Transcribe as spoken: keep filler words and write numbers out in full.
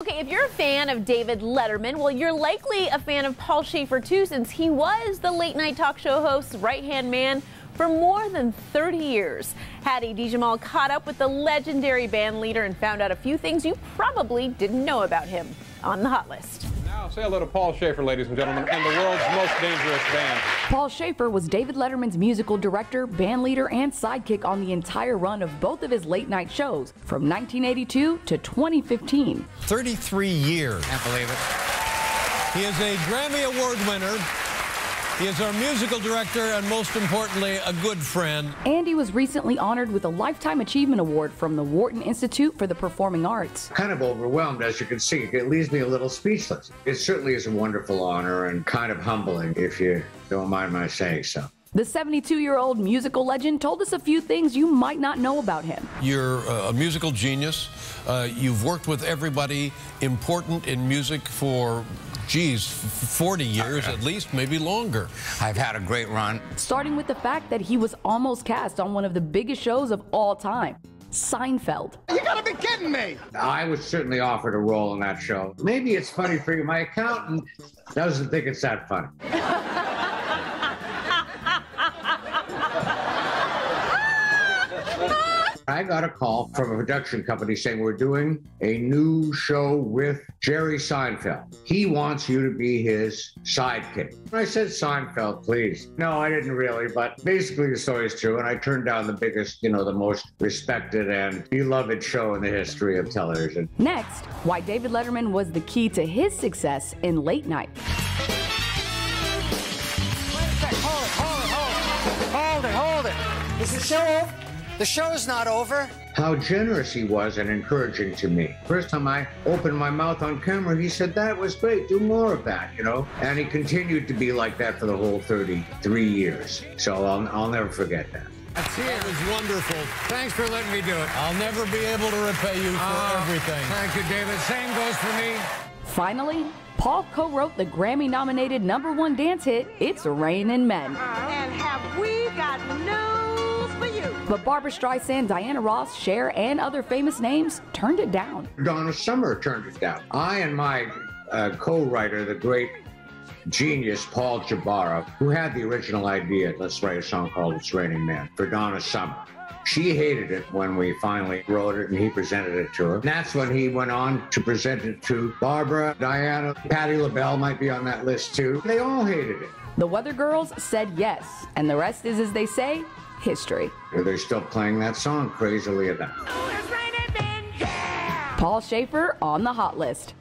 Okay, if you're a fan of David Letterman, well, you're likely a fan of Paul Shaffer too, since he was the late night talk show host's right-hand man for more than thirty years. Hadi Djamal caught up with the legendary band leader and found out a few things you probably didn't know about him on the Hot List. Now say hello to Paul Shaffer, ladies and gentlemen, and the world's most dangerous band. Paul Shaffer was David Letterman's musical director, band leader, and sidekick on the entire run of both of his late night shows from nineteen eighty-two to twenty fifteen. thirty-three years. Can't believe it. He is a Grammy Award winner. He is our musical director and, most importantly, a good friend. And he was recently honored with a Lifetime Achievement Award from the Wharton Institute for the Performing Arts. Kind of overwhelmed, as you can see. It leaves me a little speechless. It certainly is a wonderful honor and kind of humbling, if you don't mind my saying so. The seventy-two-year-old musical legend told us a few things you might not know about him. You're a musical genius. Uh, you've worked with everybody important in music for, geez, forty years at least, maybe longer. I've had a great run. Starting with the fact that he was almost cast on one of the biggest shows of all time, Seinfeld. You gotta be kidding me! I was certainly offered a role in that show. Maybe it's funny for you. My accountant doesn't think it's that funny. I got a call from a production company saying, we're doing a new show with Jerry Seinfeld. He wants you to be his sidekick. And I said, Seinfeld, please. No, I didn't really, but basically the story's true. And I turned down the biggest, you know, the most respected and beloved show in the history of television. Next, why David Letterman was the key to his success in late night. Wait a sec, hold it, hold it, hold it. Hold it, hold it. Is the show over? The show's not over. How generous he was and encouraging to me. First time I opened my mouth on camera, he said, that was great, do more of that, you know? And he continued to be like that for the whole thirty-three years. So I'll, I'll never forget that. That was wonderful. Thanks for letting me do it. I'll never be able to repay you for uh, everything. Thank you, David. Same goes for me. Finally, Paul co-wrote the Grammy-nominated number one dance hit, It's Rainin' Men. And have we got no... But Barbara Streisand, Diana Ross, Cher, and other famous names turned it down. Donna Summer turned it down. I and my uh, co-writer, the great genius Paul Jabara, who had the original idea, let's write a song called It's Rainin' Men, for Donna Summer. She hated it when we finally wrote it and he presented it to her. And that's when he went on to present it to Barbara, Diana, Patty LaBelle might be on that list too. They all hated it. The Weather Girls said yes, and the rest is, as they say, history. They're still playing that song crazily enough. Paul Shaffer on the Hot List.